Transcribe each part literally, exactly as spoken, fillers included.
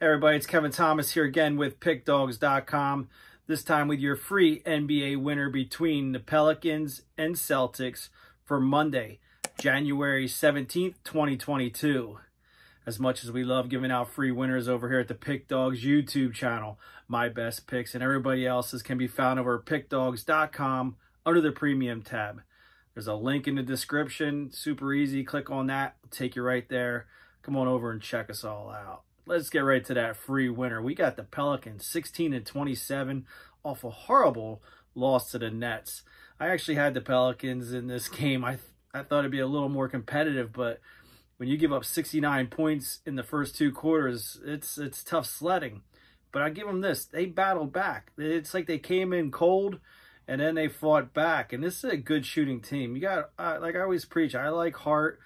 Hey everybody, it's Kevin Thomas here again with Pick Dawgz dot com, this time with your free N B A winner between the Pelicans and Celtics for Monday, January seventeenth, twenty twenty-two. As much as we love giving out free winners over here at the PickDawgz YouTube channel, my best picks and everybody else's can be found over at Pick Dawgz dot com under the Premium tab. There's a link in the description, super easy, click on that, it'll take you right there. Come on over and check us all out. Let's get right to that free winner. We got the Pelicans sixteen and twenty-seven off a horrible loss to the Nets. I actually had the Pelicans in this game. I th I thought it'd be a little more competitive, but when you give up sixty-nine points in the first two quarters, it's it's tough sledding. But I give them this. They battled back. It's like they came in cold and then they fought back. And this is a good shooting team. You got uh, like I always preach, I like Hart.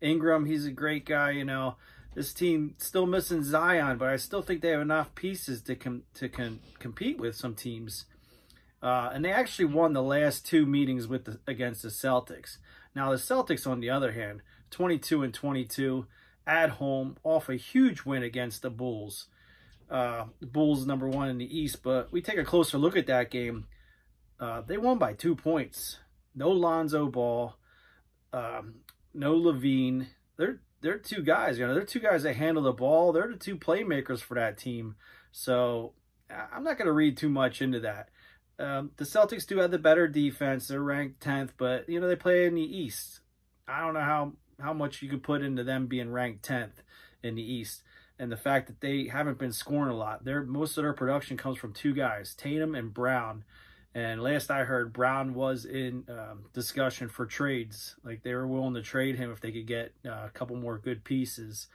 Ingram, he's a great guy, you know. This team still missing Zion, but I still think they have enough pieces to com to com compete with some teams. Uh, and they actually won the last two meetings with the, against the Celtics. Now the Celtics, on the other hand, twenty-two and twenty-two at home, off a huge win against the Bulls. Uh, the Bulls number one in the East, but we take a closer look at that game. Uh, they won by two points. No Lonzo Ball, um, no Levine. They're They're two guys, you know, they're two guys that handle the ball. They're the two playmakers for that team. So I'm not going to read too much into that. Um, the Celtics do have the better defense. They're ranked tenth, but, you know, they play in the East. I don't know how, how much you could put into them being ranked tenth in the East. And the fact that they haven't been scoring a lot. They're, most of their production comes from two guys, Tatum and Brown. And last I heard, Brown was in um, discussion for trades. Like, they were willing to trade him if they could get uh, a couple more good pieces.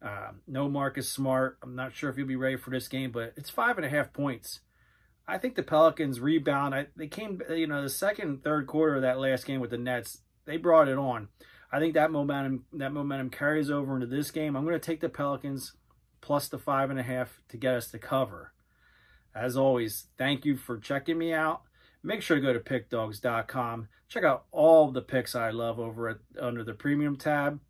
Uh, no Marcus Smart. I'm not sure if he'll be ready for this game, but it's five and a half points. I think the Pelicans rebound. I, they came, you know, the second, third quarter of that last game with the Nets, they brought it on. I think that momentum, that momentum carries over into this game. I'm going to take the Pelicans plus the five and a half to get us to cover. As always, thank you for checking me out. Make sure to go to Pick Dawgz dot com. Check out all the picks I love over at, under the Premium tab.